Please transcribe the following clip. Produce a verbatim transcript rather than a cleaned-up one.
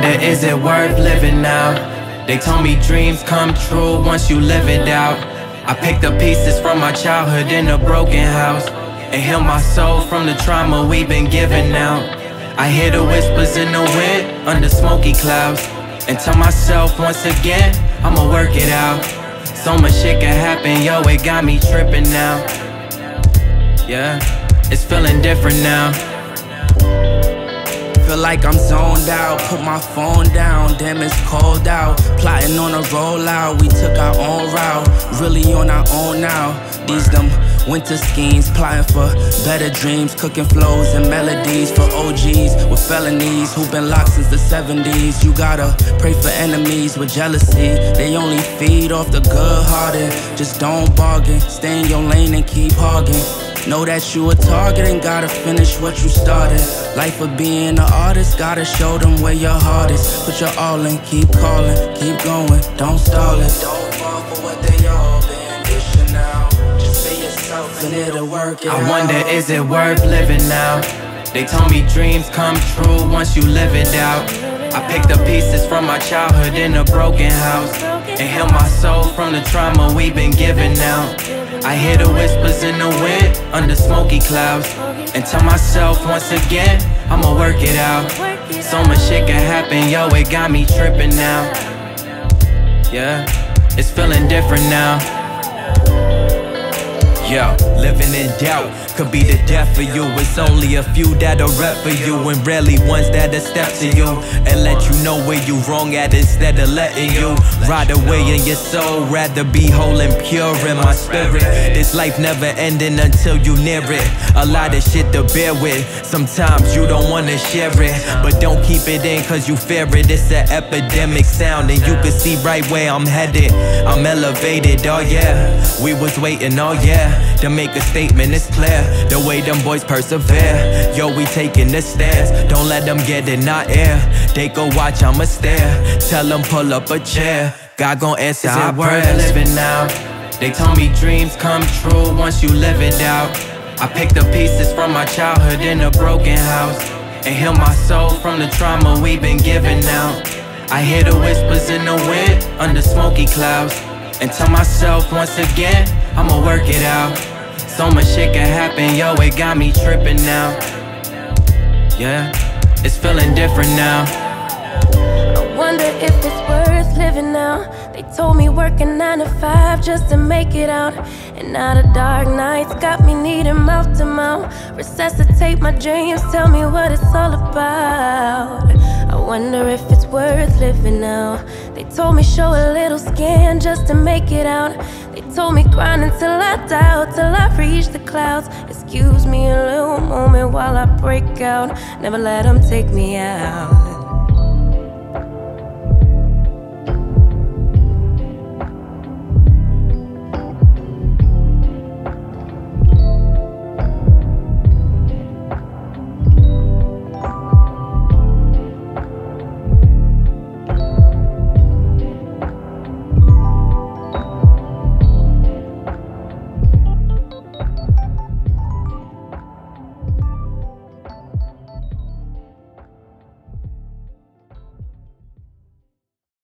wonder, is it worth living now? They told me dreams come true once you live it out. I picked up pieces from my childhood in a broken house and healed my soul from the trauma we've been given now. I hear the whispers in the wind under smoky clouds and tell myself once again, I'ma work it out. So much shit can happen, yo, it got me tripping now. Yeah, it's feeling different now. Feel like I'm zoned out, put my phone down, damn it's cold out. Plotting on a rollout, we took our own route, really on our own now. These them winter schemes, plotting for better dreams, cooking flows and melodies for O Gs with felonies who've been locked since the seventies. You gotta pray for enemies with jealousy, they only feed off the good-hearted. Just don't bargain, stay in your lane and keep hogging. Know that you a target and gotta finish what you started. Life of being an artist, gotta show them where your heart is. Put your all in, keep calling, keep going, don't stall it. Don't fall for what they all been dishing now. Just be yourself and it'll work out. I wonder, is it worth living now? They told me dreams come true once you live it out. I picked up pieces from my childhood in a broken house and healed my soul from the trauma we've been given now. I hear the whispers in the wind under smoky clouds and tell myself once again, I'ma work it out. So much shit can happen, yo, it got me tripping now. Yeah, it's feeling different now. Yo, living in doubt could be the death for you. It's only a few that'll rep for you and rarely ones that'll step to you and let you know where you wrong at instead of letting you ride away in your soul. Rather be whole and pure in my spirit. This life never ending until you near it. A lot of shit to bear with, sometimes you don't wanna share it, but don't keep it in cause you fear it. It's an epidemic sound and you can see right where I'm headed. I'm elevated, oh yeah, we was waiting, oh yeah, to make a statement, it's clear the way them boys persevere. Yo, we taking the stairs, don't let them get in our air. They go watch, I'ma stare, tell them pull up a chair. God gon' answer our prayers. Is it worth living now? They told me dreams come true once you live it out. I picked up pieces from my childhood in a broken house and healed my soul from the trauma we've been given now. I hear the whispers in the wind under smoky clouds and tell myself once again, I'ma work it out. So much shit can happen, yo, it got me tripping now. Yeah, it's feeling different now. I wonder if it's worth living now. They told me working nine to five just to make it out. And now the dark nights got me needing mouth to mouth. Resuscitate my dreams, tell me what it's all about. I wonder if it's worth living now. They told me show a little skin just to make it out. They told me grind until I die, till I reach the clouds. Excuse me a little moment while I break out. Never let them take me out.